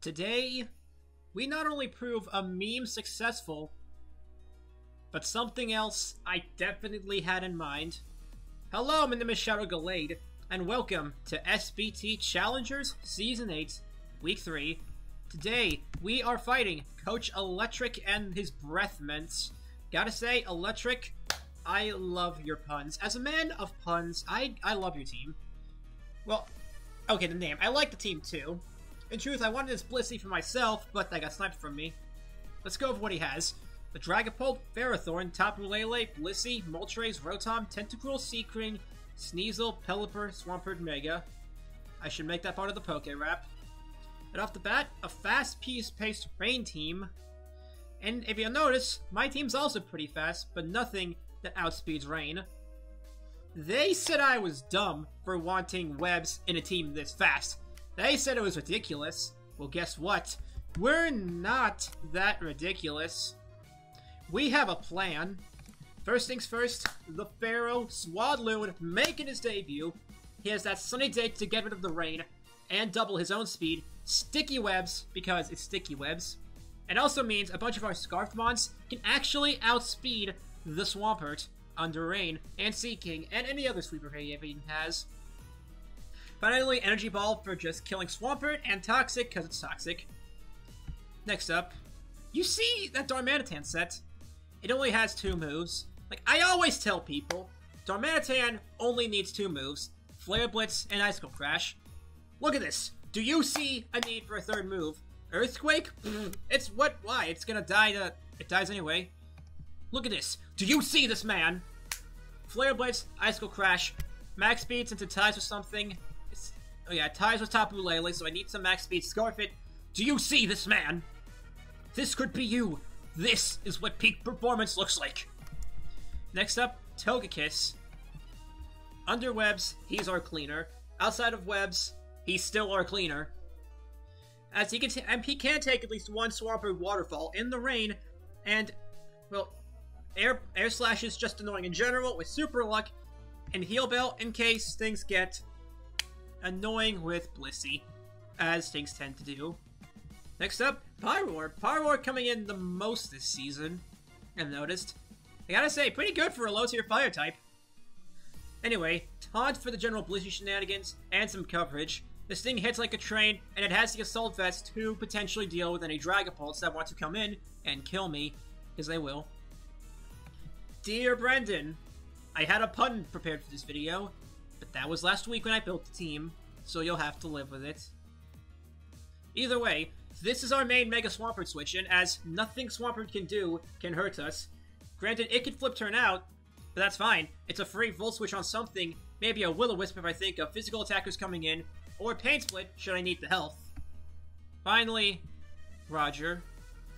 Today, we not only prove a meme successful, but something else I definitely had in mind. Hello, my name is Shadow Gallade, and welcome to SBT Challengers Season 8, Week 3. Today, we are fighting Coach Electric and his breath mints. Gotta say, Electric, I love your puns. As a man of puns, I love your team. Well, okay, the name. I like the team, too. In truth, I wanted this Blissey for myself, but that got sniped from me. Let's go over what he has. The Dragapult, Ferrothorn, Tapu Lele, Blissey, Moltres, Rotom, Tentacruel, Seakring, Sneasel, Pelipper, Swampert, Mega. I should make that part of the Poke Wrap. And off the bat, a fast-paced rain team. And if you'll notice, my team's also pretty fast, but nothing that outspeeds rain. They said I was dumb for wanting webs in a team this fast. They said it was ridiculous. Well, guess what? We're not that ridiculous. We have a plan. First things first, the Pharaoh Swadloon making his debut. He has that sunny day to get rid of the rain and double his own speed. Sticky webs, because it's sticky webs. It also means a bunch of our Scarfed Mons can actually outspeed the Swampert under rain and Seaking and any other sweeper he even has. Finally, Energy Ball for just killing Swampert and Toxic, because it's toxic. Next up, you see that Darmanitan set. It only has 2 moves. Like, I always tell people, Darmanitan only needs 2 moves. Flare Blitz and Icicle Crash. Look at this. Do you see a need for a third move? Earthquake? It's what? Why? It's gonna die to... It dies anyway. Look at this. Do you see this, man? Flare Blitz, Icicle Crash. Max Speed, since it ties with something... Oh yeah, it ties with Tapu Lele, so I need some max speed. Scarf it. Do you see this, man? This could be you. This is what peak performance looks like. Next up, Togekiss. Under webs, he's our cleaner. Outside of webs, he's still our cleaner. As he can, he can take at least one Swampert waterfall in the rain, and well, air slash is just annoying in general with super luck, and heal bell in case things get annoying with Blissey, as things tend to do. Next up, Pyroar. Pyroar coming in the most this season, I've noticed. I gotta say, pretty good for a low-tier fire type. Anyway, Taunt for the general Blissey shenanigans and some coverage. This thing hits like a train, and it has the Assault Vest to potentially deal with any Dragapults that want to come in and kill me, because they will. Dear Brendan, I had a pun prepared for this video, but that was last week when I built the team, so you'll have to live with it. Either way, this is our main Mega Swampert switch, and as nothing Swampert can do can hurt us. Granted, it could flip turn out, but that's fine. It's a free Volt Switch on something, maybe a Will-O-Wisp if I think of physical attackers coming in, or Pain Split should I need the health. Finally, Roger.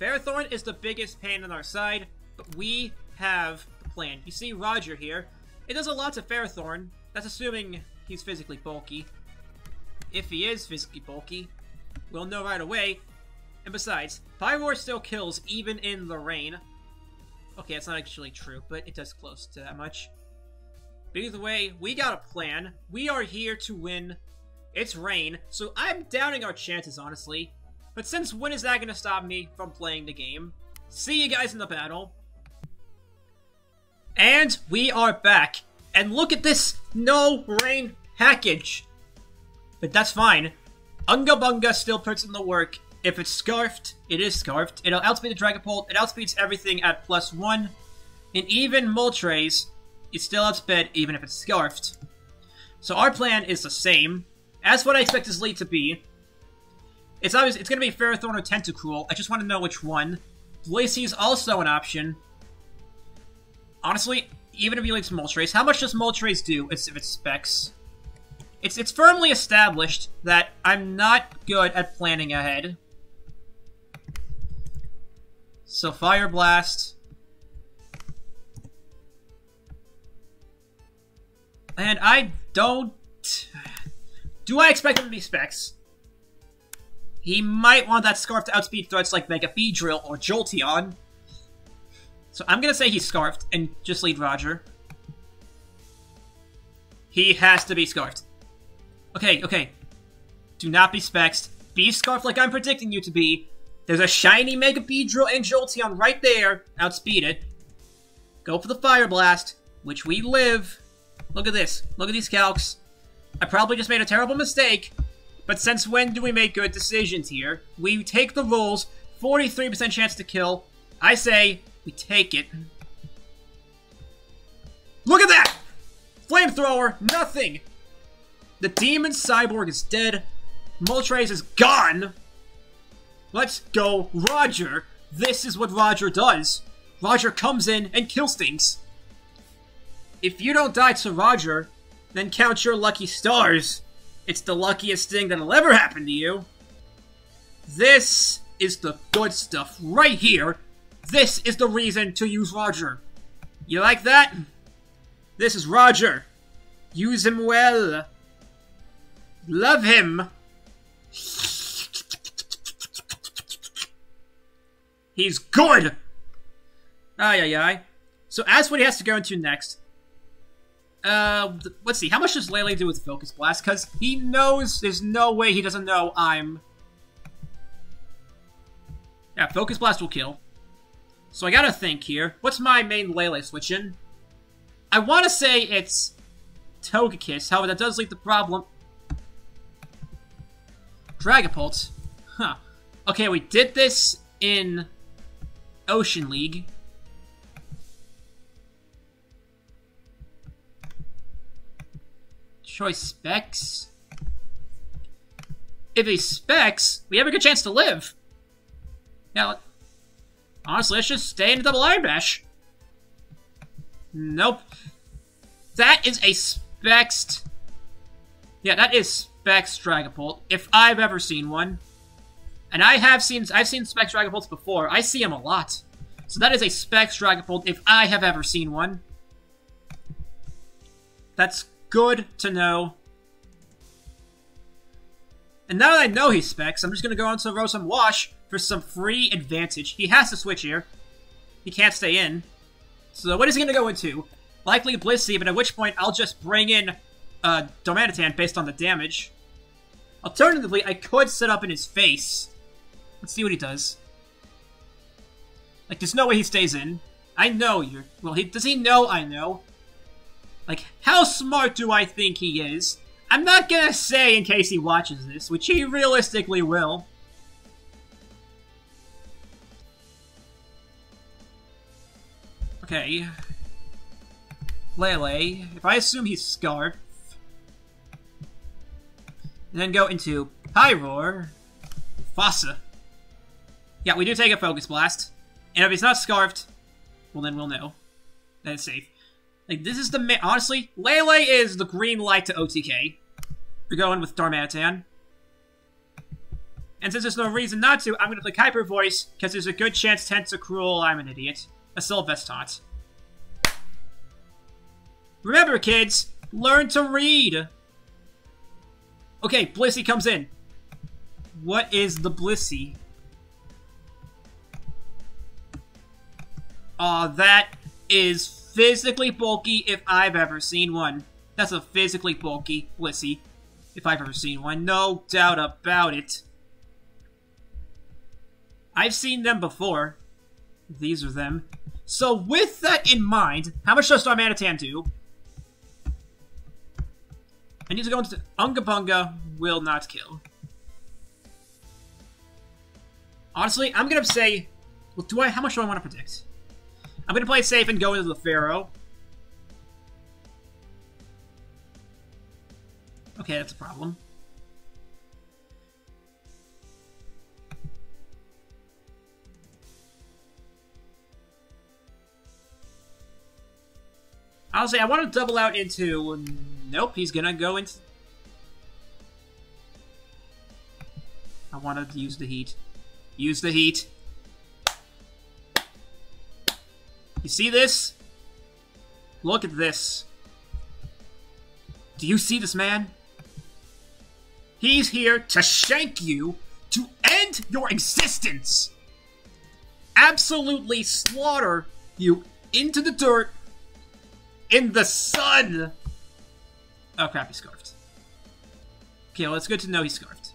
Ferrothorn is the biggest pain on our side, but we have the plan. You see Roger here. It does a lot to Ferrothorn. That's assuming he's physically bulky. If he is physically bulky, we'll know right away. And besides, Pyroar still kills even in the rain. Okay, that's not actually true, but it does close to that much. But either way, we got a plan. We are here to win. It's rain, so I'm doubting our chances, honestly. But since when is that gonna stop me from playing the game? See you guys in the battle. And we are back. And look at this no rain package. But that's fine. Ungabunga still puts in the work. If it's scarfed, it is scarfed. It'll outspeed the Dragapult. It outspeeds everything at +1. And even Moltres, it's still outsped even if it's scarfed. So our plan is the same. As what I expect this lead to be. It's obvious it's gonna be Ferrothorn or Tentacruel. I just want to know which one. Blissey's also an option. Honestly, even if he leaves Moltres, how much does Moltres do if it's specs? It's firmly established that I'm not good at planning ahead. So Fire Blast. And I don't... Do I expect him to be specs? He might want that Scarf to outspeed threats like Mega Beedrill or Jolteon. So I'm gonna say he's scarfed and just lead Roger. He has to be scarfed. Okay. Do not be spexed. Beefscarf like I'm predicting you to be. There's a shiny Mega Beedrill and Jolteon right there. Outspeed it. Go for the Fire Blast, which we live. Look at this. Look at these calcs. I probably just made a terrible mistake, but since when do we make good decisions here? We take the rules. 43% chance to kill. I say we take it. Look at that! Flamethrower, nothing! The Demon Cyborg is dead. Moltres is gone. Let's go, Roger. This is what Roger does. Roger comes in and kills things. If you don't die to Roger, then count your lucky stars. It's the luckiest thing that'll ever happen to you. This is the good stuff right here. This is the reason to use Roger. You like that? This is Roger. Use him well. Love him. He's good! Ay, ay, ay. So that's what he has to go into next. Let's see. How much does Lele do with Focus Blast? Because he knows there's no way he doesn't know I'm... Yeah, Focus Blast will kill. So I gotta think here. What's my main Lele switch in? I want to say it's Togekiss. However, that does leave the problem. Dragapult. Huh. Okay, we did this in... Ocean League. Choice Specs. If he's Specs, we have a good chance to live. Now, honestly, let's just stay in the Double Iron Bash. Nope. That is a Specs. Yeah, that is Specs Dragapult, if I've ever seen one. And I've seen Specs Dragapults before. I see them a lot. So that is a Specs Dragapult if I have ever seen one. That's good to know. And now that I know he's Specs, I'm just going to go on to Rotom Wash for some free advantage. He has to switch here. He can't stay in. So what is he going to go into? Likely Blissey, but at which point I'll just bring in Domanitan based on the damage. Alternatively, I could set up in his face. Let's see what he does. Like, there's no way he stays in. I know you're... Well, does he know I know? Like, how smart do I think he is? I'm not gonna say in case he watches this, which he realistically will. Okay. Lele. If I assume he's Scarf. And then go into Pyroar. Mufasa. Yeah, we do take a Focus Blast. And if he's not Scarfed, well then we'll know. That it's safe. Like, this is the... Honestly, Lele is the green light to OTK. We go in with Darmanitan. And since there's no reason not to, I'm gonna click Hyper Voice, because there's a good chance Tentacruel, I'm an idiot. A Sylvest Taunt. Remember, kids, learn to read! Okay, Blissey comes in. What is the Blissey? Aw, that is physically bulky if I've ever seen one. That's a physically bulky Blissey if I've ever seen one. No doubt about it. I've seen them before. These are them. So with that in mind, how much does Darmanitan do? I need to go into Ungabunga will not kill. Honestly, I'm gonna say, well, how much do I want to predict? I'm gonna play it safe and go into the Pharaoh. Okay, that's a problem. I'll say I want to double out into. Nope, he's gonna go into... I wanted to use the heat. Use the heat. You see this? Look at this. Do you see this man? He's here to shank you, to end your existence! Absolutely slaughter you into the dirt, in the sun! Oh crap, he's Scarfed. Okay, well it's good to know he's Scarfed.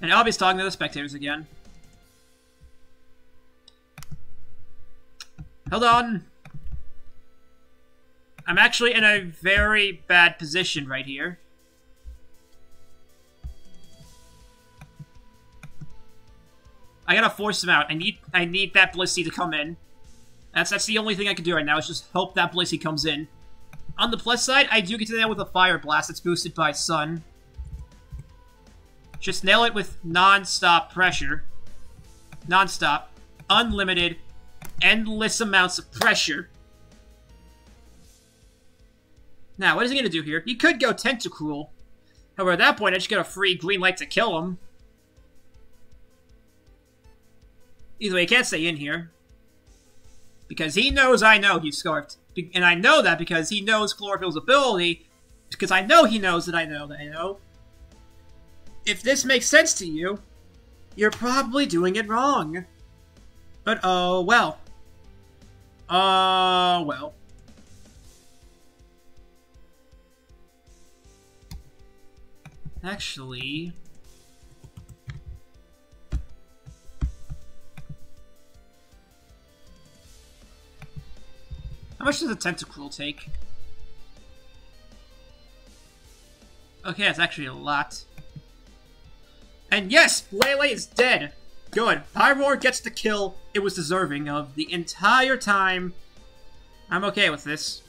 And Albie's talking to the spectators again. Hold on. I'm actually in a very bad position right here. I gotta force him out. I need that Blissey to come in. That's the only thing I can do right now, is just hope that Blissey comes in. On the plus side, I do get to nail with a Fire Blast that's boosted by Sun. Just nail it with non-stop pressure. Non-stop. Unlimited. Endless amounts of pressure. Now, what is he going to do here? He could go Tentacruel. However, at that point, I just got a free green light to kill him. Either way, he can't stay in here. Because he knows I know he's scarfed. And I know that because he knows Chlorophyll's ability. Because I know he knows that I know that I know. If this makes sense to you, you're probably doing it wrong. But oh well. Well. Actually, how much does a Tentacruel take? Okay, that's actually a lot. And yes, Lele is dead! Good. Pyroar gets the kill it was deserving of the entire time. I'm okay with this.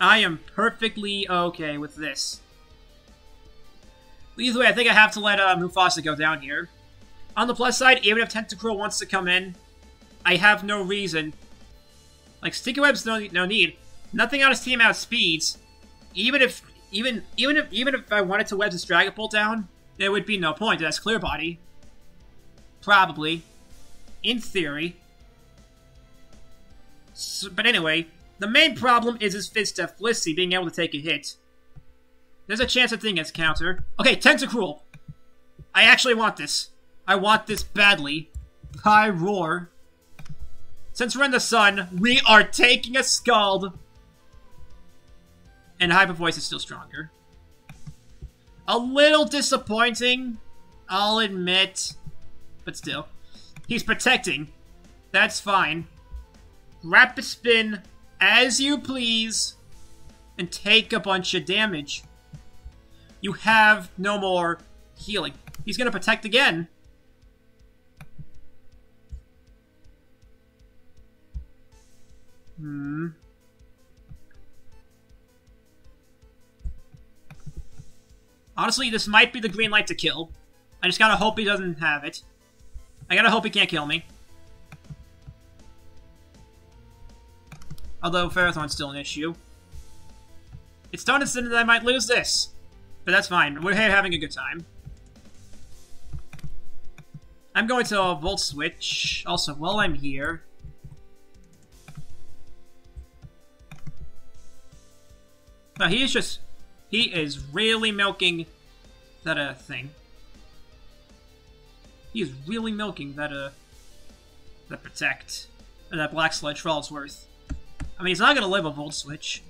I am perfectly okay with this. Either way, I think I have to let Mufasa go down here. On the plus side, even if Tentacruel wants to come in, I have no reason. Like, Sticky Web's no need. Nothing on his team outspeeds. Even if I wanted to web his Dragapult down, there would be no point. That's Clear Body. Probably. In theory. So, but anyway, the main problem is his Fizzdef Blissey being able to take a hit. There's a chance that thing gets counter. Okay, Tentacruel! I actually want this. I want this badly. Pyroar. Since we're in the sun, we are taking a Scald. And Hyper Voice is still stronger. A little disappointing, I'll admit. But still. He's protecting. That's fine. Rapid Spin as you please. And take a bunch of damage. You have no more healing. He's going to protect again. Honestly, this might be the green light to kill. I just gotta hope he doesn't have it. I gotta hope he can't kill me. Although, Ferrothorn's still an issue. It's done instant that I might lose this. But that's fine. We're here having a good time. I'm going to Volt Switch. Also, while I'm here... But he is just... He is really milking that, thing. He is really milking that, that Protect. Or that Black Sludge for all it's worth. I mean, he's not gonna live a Volt Switch.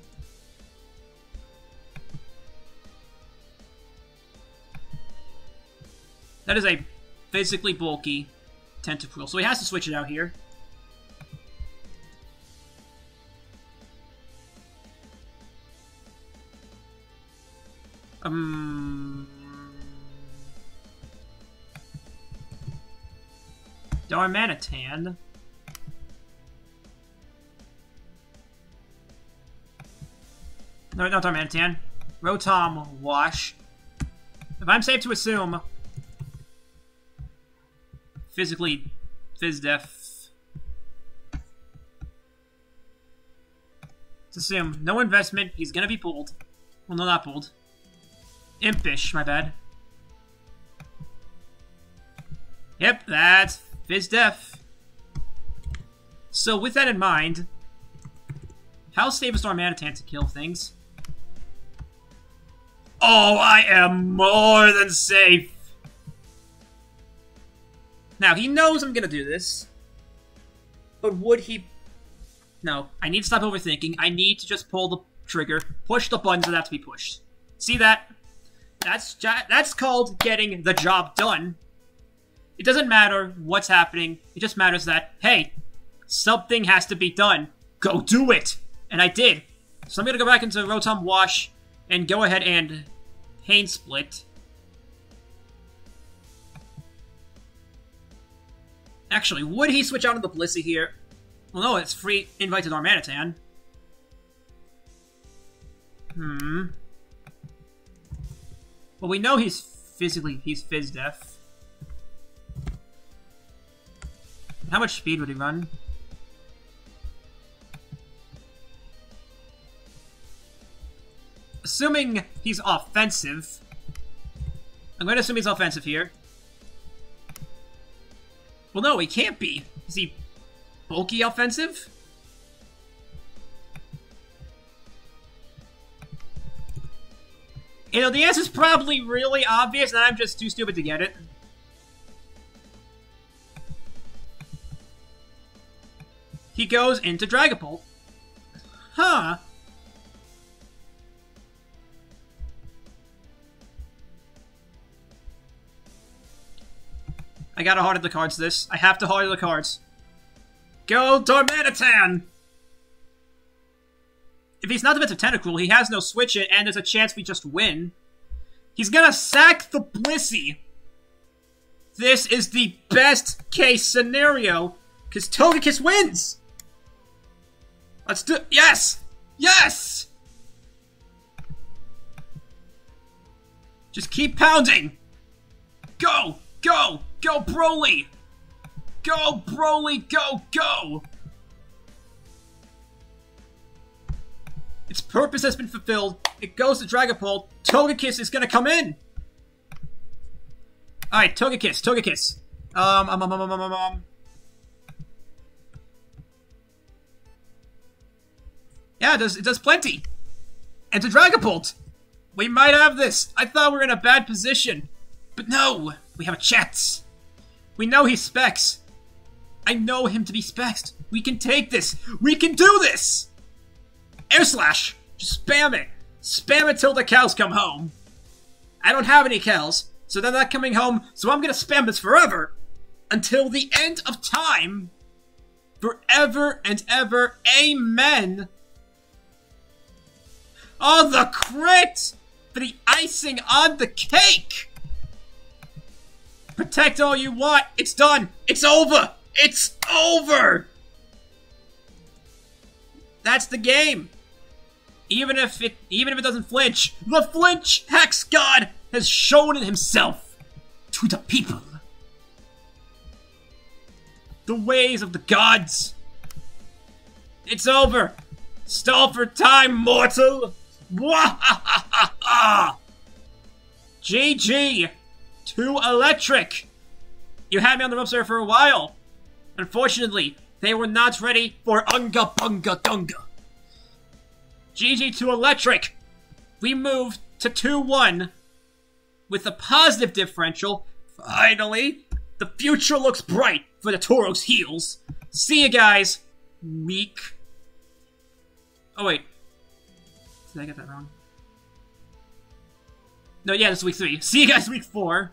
That is a physically bulky Tentacruel, so he has to switch it out here. Darmanitan. No, not Darmanitan. Rotom Wash. If I'm safe to assume... Physically, Fizzdef. Let's assume no investment. He's gonna be pulled. Well, no, not pulled. Impish, my bad. Yep, that's Fizzdef. So, with that in mind, how safe is Darmanitan to kill things? Oh, I am more than safe. Now, he knows I'm gonna do this, but would he... No, I need to stop overthinking. I need to just pull the trigger, push the buttons that have to be pushed. See that? That's called getting the job done. It doesn't matter what's happening. It just matters that, hey, something has to be done. Go do it! And I did. So I'm going to go back into Rotom Wash and go ahead and Pain Split. Actually, would he switch out of the Blissey here? Well, no, it's free invite to Darmanitan. Well, we know he's physically, he's Fizz-Def. How much speed would he run? Assuming he's offensive. I'm going to assume he's offensive here. Well, no, he can't be. Is he bulky offensive? You know, the answer's probably really obvious, and I'm just too stupid to get it. He goes into Dragapult. Huh. I gotta heart of the cards this. I have to heart of the cards. Go Darmanitan! If he's not the defensive Tentacruel, he has no switch in, and there's a chance we just win. He's gonna sack the Blissey! This is the best case scenario, because Togekiss wins! Let's do- Yes! Yes! Just keep pounding! Go! Go! Go, Broly! Go, Broly! Go, go! Its purpose has been fulfilled. It goes to Dragapult. Togekiss is gonna come in! Alright, Togekiss, Togekiss. Yeah, it does plenty. And to Dragapult! We might have this! I thought we were in a bad position. But no! We have a chance! We know he's Specs. I know him to be Specs. We can take this. We can do this! Air Slash! Just spam it. Spam it till the cows come home. I don't have any cows, so they're not coming home, so I'm gonna spam this forever. Until the end of time. Forever and ever. Amen! Oh, the crit! For the icing on the cake! Protect all you want! It's done! It's over! It's over! That's the game! Even if it doesn't flinch, the flinch Hex God has shown it himself to the people! The ways of the gods! It's over! Stall for time, mortal! Wahahaha! GG! Too Electric! You had me on the ropes there for a while. Unfortunately, they were not ready for Ungabunga Dunga. GG Too Electric! We moved to 2-1 with a positive differential. Finally, the future looks bright for the Tauros heels. See you guys, week. Oh, wait. Did I get that wrong? No, yeah, that's week 3. See you guys week 4.